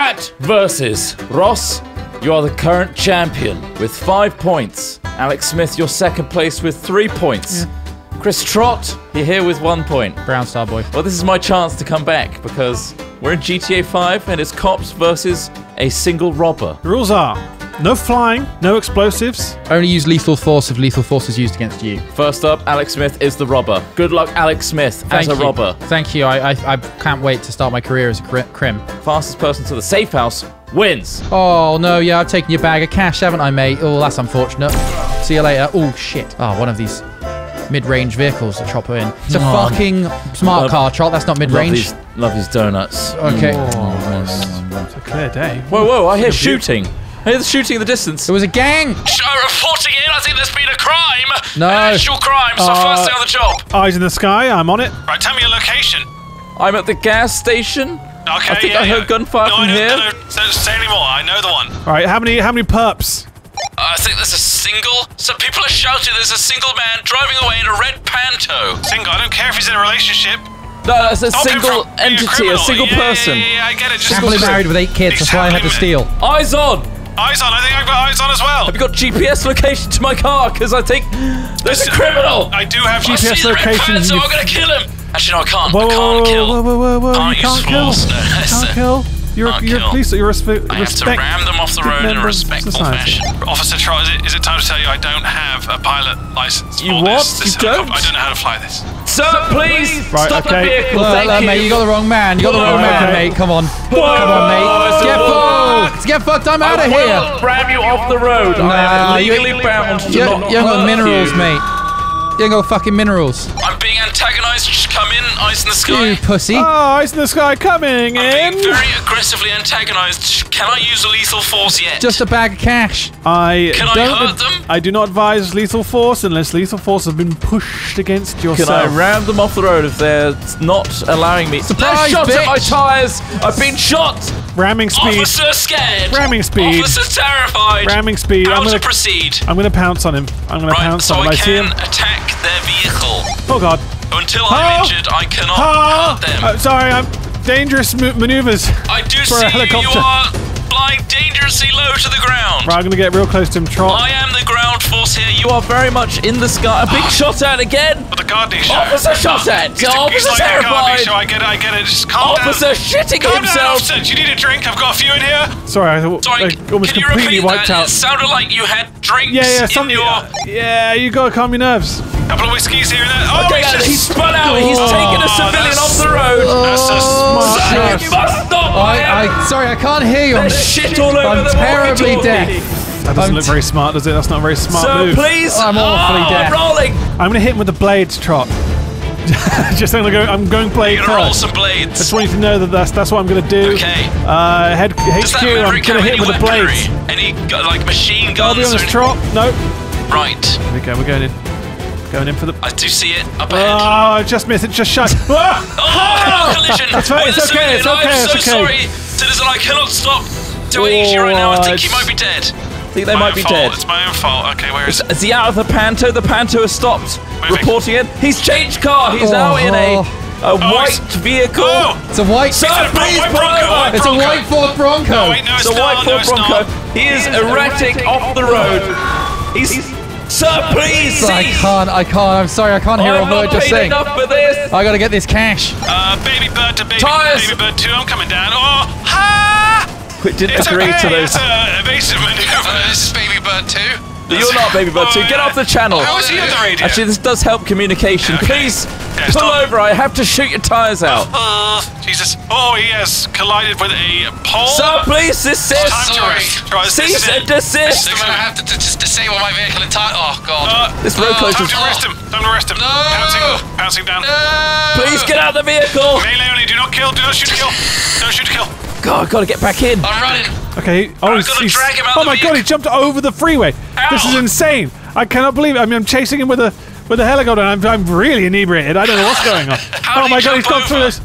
Hat vs. Ross, you are the current champion with 5 points. Alex Smith, you're second place with 3 points. Yeah. Chris Trott, you're here with 1 point. Brown Star Boy. Well, this is my chance to come back because we're in GTA 5 and it's cops versus a single robber. The rules are no flying, no explosives. Only use lethal force if lethal force is used against you. First up, Alex Smith is the robber. Good luck, Alex Smith, as a robber. Thank you. I can't wait to start my career as a crim. Fastest person to the safe house wins. Oh, no, yeah, I've taken your bag of cash, haven't I, mate? Oh, that's unfortunate. See you later. Oh, shit. Oh, one of these mid-range vehicles to chop her in. It's a fucking smart car, Trot. That's not mid-range. Love these donuts. Okay. Oh, it's a clear day. Whoa, whoa, I hear shooting. I hear the shooting in the distance. It was a gang. Reporting in, I think there's been a crime. No. An actual crime, so first day on the job. Eyes in the sky, I'm on it. Right, tell me your location. I'm at the gas station. Okay, I think I heard gunfire from here. Don't say anymore, I know the one. All right, how many perps? I think there's a single. So people are shouting there's a single man driving away in a red panto. Single, I don't care if he's in a relationship. No, it's a single entity, a single person. Yeah, I get it. Just happily married with 8 kids, that's why I had to steal. Eyes on! Eyes on, I think I've got eyes on as well. Have you got GPS location to my car? Because I think there's a criminal. I do have GPS location. So I'm going to kill him. Actually, no, I can't. Whoa, I can't kill. Whoa, you can't kill. Can't kill. You're a police, I have to ram them off the road in a respectful fashion. Officer Trott, is it time to tell you I don't have a pilot license? You what? You don't? I don't know how to fly this. Sir, please stop the vehicle. Thank you. Mate, you got the wrong man. You got the wrong man, mate. Come on. Come on, mate. Get fucked. Get fucked. I'm out of here. I will ram you off the road. Nah, you're legally bound to not. You ain't got minerals, mate. You ain't got fucking minerals. Antagonized, just come in, eyes in the sky. You pussy. Oh, eyes in the sky, coming in. Being very aggressively antagonized. Can I use lethal force yet? Just a bag of cash. Can I hurt them? I do not advise lethal force unless lethal force has been pushed against yourself. Can I ram them off the road if they're not allowing me? Surprise, shot at my tires. I've been shot. Ramming speed. Officer scared. Ramming speed. Officer terrified. Ramming speed. How to proceed? I'm going to pounce on him. I'm going to pounce on him. So I can attack their vehicle. Oh, God. Until I'm injured, I cannot hurt them. I'm sorry, I'm dangerous maneuvers. I do see you are flying dangerously low to the ground. Right, I'm going to get real close to him, Trot. I am the ground force here. You are very much in the sky. I'm being shot at again. But the Gardening Show. Officer shot at. Officer terrified. I get it. Just calm down. Officer shitting himself. Calm down, officer. You need a drink? I've got a few in here. Sorry, I almost completely wiped out. It sounded like you had drinks in your... Yeah, you got to calm your nerves. A couple of whiskeys here and there. Oh, okay, he's spun out. He's taken a civilian off the road. That's a smart shot. You must stop. Sorry, I can't hear you. There's shit all over the walkie-talkie. I'm terribly deaf. That doesn't look very smart, does it? That's not a very smart move. So please. I'm awfully deaf. I'm rolling. I'm going to hit him with the blades, Trot. Just think I'm going blade. You're gonna roll some blades. I just want you to know that that's what I'm gonna do. Okay. HQ, I'm gonna hit him with the blades. Any like machine guns? I'll be honest, Trot. No. Right. Here we go. We're going in. Going in for the... I do see it up ahead. Oh, I just missed it. Just shut. Oh, collision. That's right. It's okay. It's okay. I'm so sorry, citizen. I cannot stop doing it right now. I think he might be dead. I think they might be dead. It's my own fault. Okay, where is it? Is he out of the panto? The panto has stopped. Reporting it. He's changed car. He's now in a white vehicle. It's a white... Sir, please pull over. It's a white Ford Bronco. It's a white Ford Bronco. He is erratic off the road. He's... Sir, please! I can't. I'm sorry, I can't hear a word you're saying. Enough for this. I gotta get this cash. Baby bird to baby, baby bird 2, I'm coming down. Oh, ha! We didn't agree to those. Evasive maneuver. This is baby bird 2. You're not baby bird 2. Get off the channel. How is he on the radio? Actually, this does help communication. Yeah, okay. Please pull over. I have to shoot your tires out. Jesus. Oh, he has collided with a pole. Sir, please desist. Cease and desist. I'm going to have to just disable my vehicle entirely. Oh, God. This road closes. Time to arrest him. Time to arrest him. No. Pouncing down. No. Please get out of the vehicle. Melee only. Do not kill. Do not shoot to kill. Don't shoot to kill. God, I've got to get back in. I'm running. Okay. Oh, he's drag him out oh my vehicle. God, he jumped over the freeway. Ow. This is insane. I cannot believe it. I mean, I'm chasing him with a helicopter. I'm really inebriated. I don't know what's going on. Oh, my God, he's gone through this.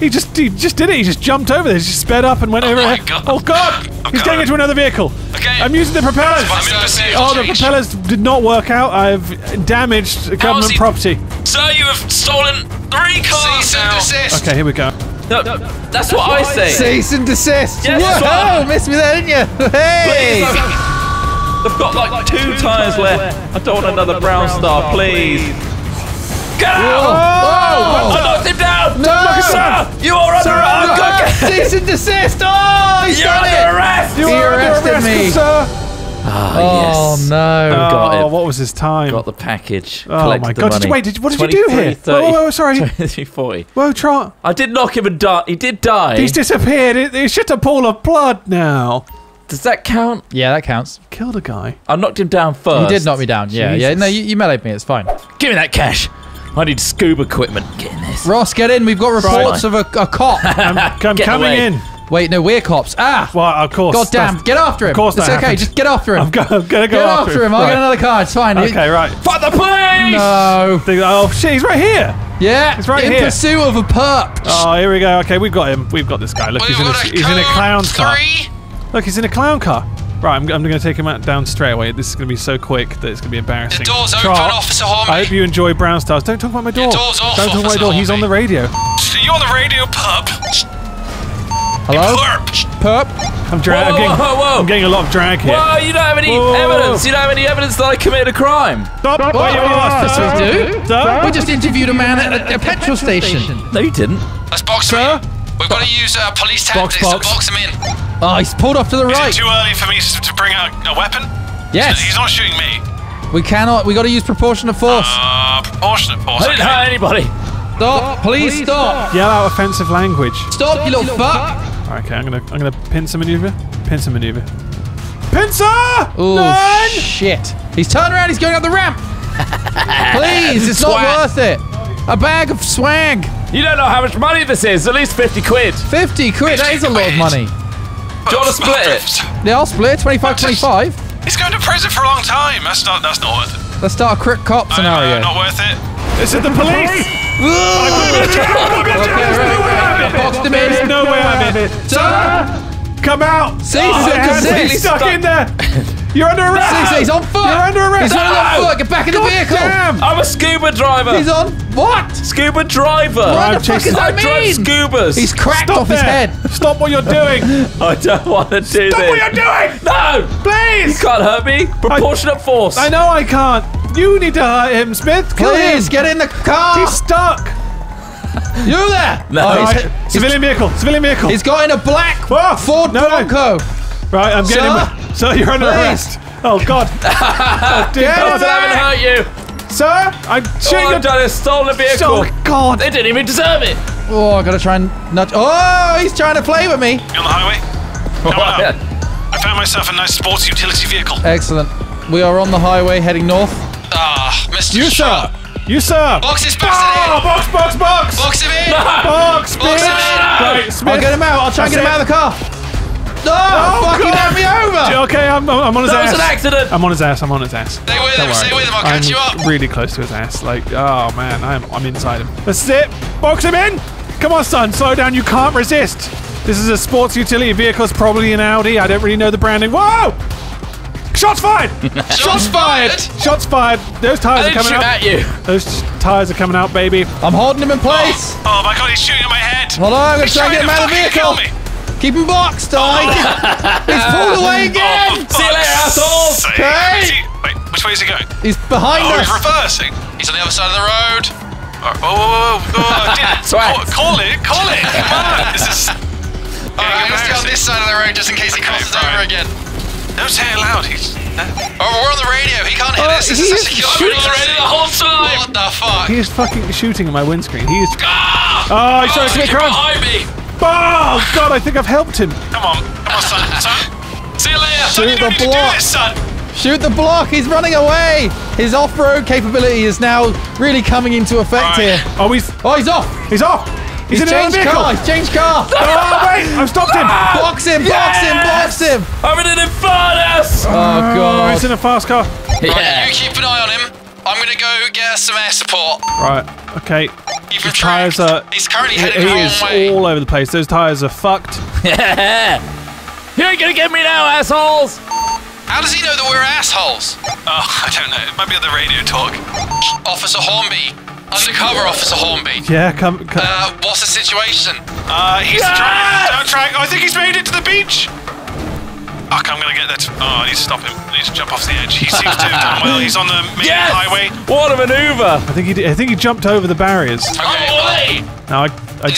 He just did it. He just jumped over there. He just sped up and went over. God. Oh, God! He's getting into another vehicle. Okay. I'm using the propellers. Oh, the propellers did not work out. I've damaged government property. Sir, you have stolen 3 cars now. Okay, here we go. No, no, that's what I say. Cease and desist. Yes, whoa, missed me there, didn't you? Hey! Please, I've got like two tires left. I don't want another brown star, please. Get out! Whoa. I knocked him down! No! Officer, you are under arrest! Cease and desist! Oh, he's done it! He arrested me! Sir. Oh, yes. No. Got it. What was his time? Got the package. Oh, my God. What did you do here? Whoa, sorry. 2340. Whoa, Trott. I did knock him and die. He did die. He's disappeared. It's just a pool of blood now. Does that count? Yeah, that counts. Killed a guy. I knocked him down first. He did knock me down. Jesus. Yeah. No, you meleeed me. It's fine. Give me that cash. I need scuba equipment. Get in this. Ross, get in. We've got reports of a cop. I'm coming in. Wait, no, we're cops. Ah! Well, of course. God damn, get after him. Of course it's okay, just get after him. I'm gonna go after him. I'll get another car, it's fine. Okay, right. Fuck the police! No. Oh, shit, he's right here. Yeah, he's right here. In pursuit of a perp. Oh, here we go. Okay, we've got him. We've got this guy. Look, he's in a clown car. Look, he's in a clown car. Right, I'm going to take him out down straight away. This is going to be so quick that it's going to be embarrassing. The door's open, Officer Hornby. I hope you enjoy Brown Stars. Don't talk about my door. Your door's off, Don't talk about my door. He's on the radio. So you're the radio perp. Hello? Perp. I'm getting a lot of drag here. Whoa, you don't have any evidence. You don't have any evidence that I committed a crime. Stop. Stop. We just interviewed a man at a petrol station. No, you didn't. Let's box him in. We've got to use police tactics to box him in. Oh, he's pulled off to the right. Is it too early for me to bring out a weapon? Yes. He's not shooting me. We cannot. We've got to use proportionate force. Proportionate force. I didn't hurt anybody. Stop. Please stop. Yell out offensive language. Stop, you little fuck. Okay, I'm gonna pincer maneuver. Pincer maneuver. Pincer! Oh shit! He's turning around. He's going up the ramp. Please, it's not worth it. A bag of swag. You don't know how much money this is. At least 50 quid. 50 quid. That is a lot of money. Do you want to split it? Yeah, I'll split. 25-25. He's going to prison for a long time. That's not worth it. Let's start a crook cop scenario. Not worth it. This is the police. There's no way I'm in it. Sir! Come out! Cease and desist! He's stuck in there! You're under arrest! He's on foot! You're under arrest! He's on foot! Get back in the vehicle! I'm a scuba driver! He's on... What? Scuba driver! What the fuck does that mean? I drive scubas! He's cracked off his head! Stop what you're doing! I don't want to do this! Stop what you're doing! No! Please! You can't hurt me! Proportionate force! I know I can't! You need to hurt him, Smith. Please get in the car. He's stuck. You there? No. Oh, civilian vehicle. He's got in a black Ford Bronco. Right, I'm getting him. Sir, you're under arrest. Oh God. I haven't hurt you, sir. I've done is stolen a vehicle. Oh God. They didn't even deserve it. Oh, I gotta try and nudge. Oh, he's trying to play with me. You're on the highway. I found myself a nice sports utility vehicle. Excellent. We are on the highway heading north. Mr. Trott. You, sir. Box his back. Box. Box him in. No. Box him in. Right, Smith. I'll get him out. I'll try and get him out of the car. No, fucking hand me over. Okay, I'm on his ass. That was an accident. I'm on his ass. Stay with him. Stay with him. I'll catch you up. I'm really close to his ass. Like, oh man, I'm inside him. That's it. Box him in. Come on, son. Slow down. You can't resist. This is a sports utility vehicle. It's probably an Audi. I don't really know the branding. Whoa! Shots fired! Shots fired! Shots fired! Those tires are coming out. I didn't shoot at you. Those tires are coming out, baby. I'm holding him in place. Oh my God, he's shooting at my head. Hold on, I'm going to try and get him out of the vehicle. Keep him boxed, He's pulled away again. See you later, assholes. Okay. Wait, which way is he going? He's behind us. He's reversing. He's on the other side of the road. Call it. Come on. This is... All right, let's go on this side of the road just in case he crosses over again. Don't say it loud. We're on the radio. He can't hear this. This is such a shooting already the whole time. What the fuck? He is fucking shooting at my windscreen. He is. Oh, he's trying to commit crime. Behind me. Oh God, I think I've helped him. Come on, son. See you later. Son, you don't need to do this, son. Shoot the block. He's running away. His off-road capability is now really coming into effect here. Oh, he's off. He's changed car! Oh, wait! I've stopped him! Box him! I'm in an inferno! Oh, God. He's in a fast car. Yeah. Right, you keep an eye on him. I'm going to go get some air support. Right, okay. His tires are... He's currently heading the wrong way. All over the place. Those tires are fucked. You ain't going to get me now, assholes! How does he know that we're assholes? Oh, I don't know. It might be on the radio talk. Officer Hornby. Undercover, Officer Hornby. Yeah, come. What's the situation? He's trying. Don't try. I think he's made it to the beach. Fuck, I'm gonna get that. Oh, I need to stop him. I need to jump off the edge. He seems to have done well. He's on the main highway. What a maneuver! I think he did. I think he jumped over the barriers. Okay. Oh, now I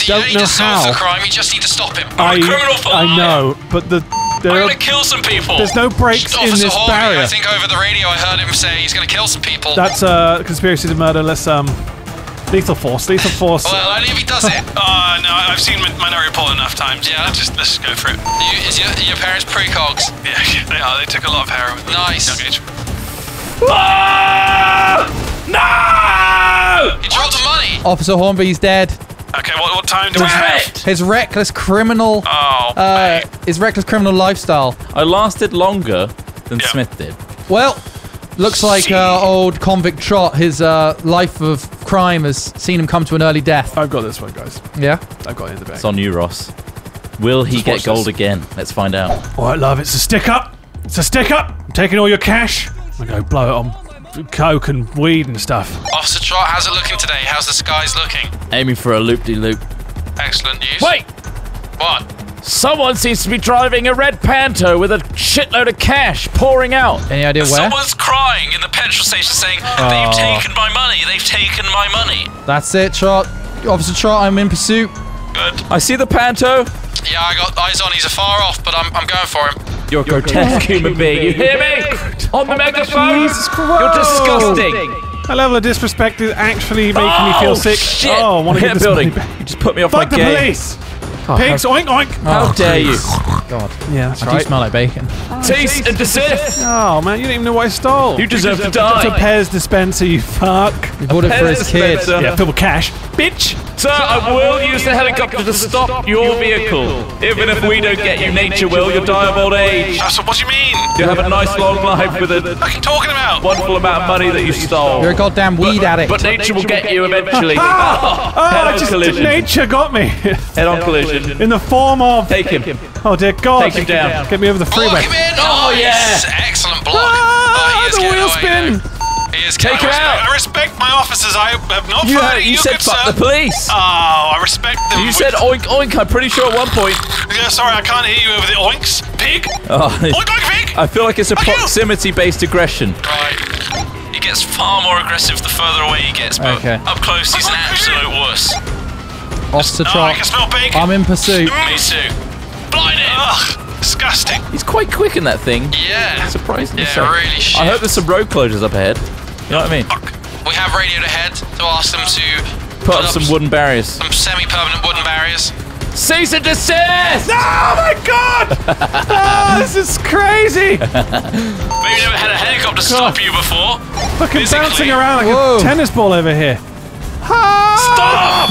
don't know how. The crime. You just need to stop him. I'm a criminal for life. I know, but I'm gonna kill some people. There's no breaks in this barrier. I think over the radio I heard him say he's gonna kill some people. That's a conspiracy to murder. Let's lethal force. Lethal force. Well, only if he does it. No, I've seen Minority Report enough times. Yeah, let's just go for it. Your parents precogs? Yeah, they are. They took a lot of heroin. Nice. Young age. No! You dropped the money. Officer Hornby's dead. Okay, what time do we have? His reckless criminal. Oh. His reckless criminal lifestyle. I lasted longer than Smith did. Well, looks like old convict Trott. His life of crime has seen him come to an early death. I've got this one, guys. Yeah, I've got it in the bag. It's on you, Ross. Will he get gold again? Let's find out. All right, love. It's a stick up. It's a stick up. I'm taking all your cash. I'm gonna go blow it on coke and weed and stuff. Officer Trott, how's it looking today? How's the skies looking? Aiming for a loop-de-loop. Excellent news. Wait! What? Someone seems to be driving a red Panto with a shitload of cash pouring out. Any idea where? Someone's crying in the petrol station saying, they've taken my money, they've taken my money. That's it, Trott. Officer Trott, I'm in pursuit. Good. I see the Panto. Yeah, I got eyes on. He's afar off, but I'm going for him. You're a grotesque human being. You hear me? On the megaphone. Jesus Christ. You're disgusting. That level of disrespect is actually making me feel sick. Shit. Oh, I want to get this building. You just put me off my game. Fuck the police. Oh, pigs, oink, oink. How dare you? God. Yeah, that's right. I do smell like bacon. Taste and desist. Oh, man, you didn't even know what I stole. You deserve to die. It's a Pears dispenser, you fuck. You bought it for his kid. Yeah, filled with cash. Bitch. Sir, I will use the helicopter to stop your vehicle. Even if we don't get you, nature will. You'll die of old age. So what do you mean? You'll have a nice long life with a wonderful amount of money that you stole. You're a goddamn weed addict. But nature will get you eventually. Nature got me. Head-on collision. In the form of... Take him. Oh, dear God. Take him down. Get me over the freeway. Block him in. Oh, yes. Excellent block. Ah, the wheel spin. He is Take him out. I respect my officers. I have not fired you said fuck the police. Oh, I respect them. You said oink, oink. I'm pretty sure at one point. Yeah, sorry. I can't hear you over the oinks. Pig. Oh, oink, oink, pig. I feel like it's a proximity-based aggression. Right. He gets far more aggressive the further away he gets, but up close, he's an absolute wuss. Officer Trott, I'm in pursuit. Me too. Blinded! Ugh, disgusting. He's quite quick in that thing. Yeah. Surprisingly so. Yeah, really shit. I hope there's some road closures up ahead. You know what I mean? Fuck. We have radioed ahead to ask them to put up some wooden barriers. Some semi-permanent wooden barriers. Cease and desist! Oh my God! This is crazy! Maybe never had a helicopter stop you before. Fucking bouncing around like a tennis ball over here. Stop!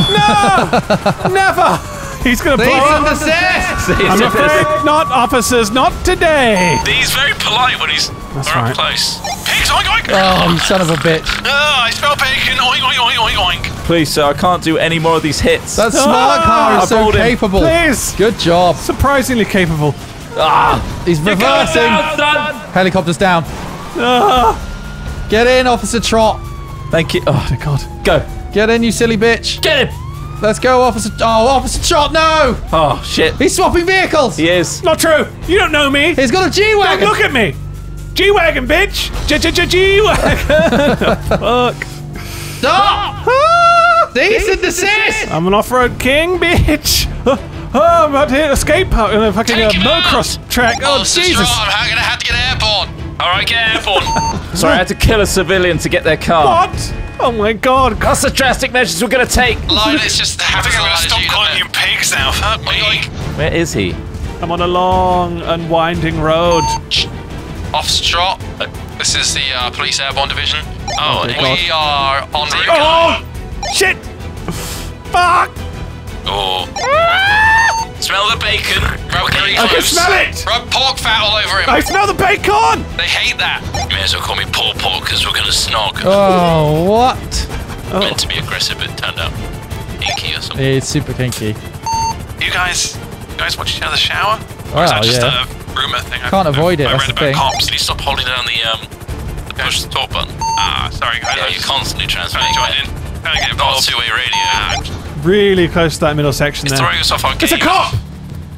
No! Never! He's gonna blow up. I'm afraid not, officers, not today. He's very polite when he's up close. Pigs, oink, oink! Oh, you son of a bitch. Oh, I smell bacon, oink, oink, oink, oink. Please, sir, I can't do any more of these hits. That smaller car is so capable. Please! Good job. Surprisingly capable. Ah! He's reversing. Helicopter's down. Get in, Officer Trott. Thank you. Oh, dear God. Go. Get in, you silly bitch. Get him! Let's go, Officer... Oh, Officer Trott, no! Oh, shit. He's swapping vehicles! He is. Not true. You don't know me. He's got a G-Wagon. Don't look at me. G-Wagon, bitch. G-G-G-G-Wagon. Fuck. Stop! Cease and desist! I'm an off-road king, bitch. I'm about to hit a skate park in a fucking motocross track. Oh, Jesus. I'm going to have to get airborne. All right, get airborne. Sorry, I had to kill a civilian to get their car. What? Oh my God! That's the drastic measures we're gonna take. Line, it's just having to stop calling you pigs now. Fuck me. Where is he? I'm on a long and winding road. Officer Trott, this is the police airborne division. Oh, we are on the. Oh shit! Fuck! Oh. Smell the bacon. I can smell it. Rub pork fat all over him. I smell the bacon. They hate that. You may as well call me Paul Pork because we're going to snog. Oh, what? Meant to be aggressive, but turned out kinky or something. It's super kinky. You guys watch each other shower? Or is that just a rumour thing? Can't avoid it. I read about cops. Did you stop holding down the push the talk button? Ah, sorry guys. You're constantly transferring. Can't get involved. Two-way radio. Really close to that middle section there. It's throwing us off on gears. It's a cop!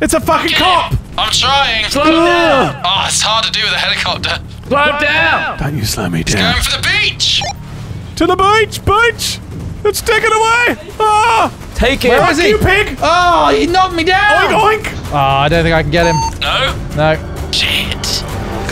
It's a fucking cop! I'm trying! Slow down! Oh, it's hard to do with a helicopter. Slow down! Don't you slow me down. He's going for the beach! To the beach! Beach! It's taken away! Ah! Take it! Where is he? You pig! Oh, he knocked me down! Oink, oink! Oh, I don't think I can get him. No? No. Shit!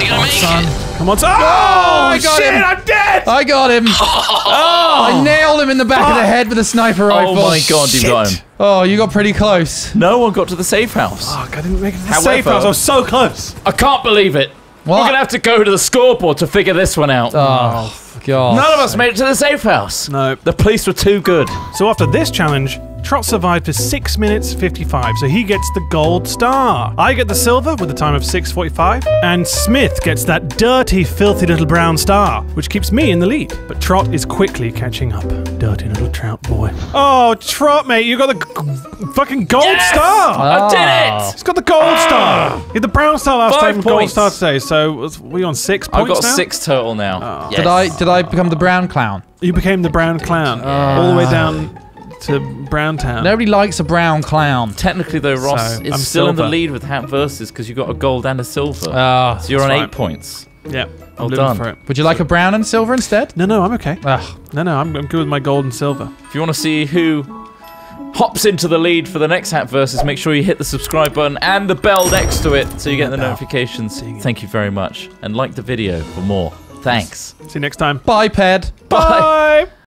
Come on, son. Come on, son. Oh, I got him. I'm dead. I got him. Oh, I nailed him in the back of the head with a sniper rifle. Oh, my God, you got him. Oh, you got pretty close. No one got to the safe house. Oh, I didn't make it to the safe house. I was so close. I can't believe it. What? We're going to have to go to the scoreboard to figure this one out. Oh, God. None of us made it to the safe house. No. The police were too good. So after this challenge, Trott survived for 6 minutes 55, so he gets the gold star. I get the silver with a time of 6:45, and Smith gets that dirty, filthy little brown star, which keeps me in the lead. But Trott is quickly catching up. Dirty little trout boy. Oh, Trott, mate, you got the fucking gold star! I did it! He's got the gold star! You had the brown star last time and gold star today, so we on 6 points now? I've got 6 total now. Oh. Yes. Did I become the brown clown? You became the brown clown, all the way down to Brown Town. Nobody likes a brown clown. Technically, though, Ross is still in the lead with Hat vs. because you got a gold and a silver. So you're on 8 points. Yeah, I'm living for it. Would you like a brown and silver instead? No, no, I'm okay. No, I'm good with my gold and silver. If you want to see who hops into the lead for the next Hat vs., make sure you hit the subscribe button and the bell next to it so you get the notifications. Thank you very much. And like the video for more. Thanks. See you next time. Bye, Ped. Bye. Bye.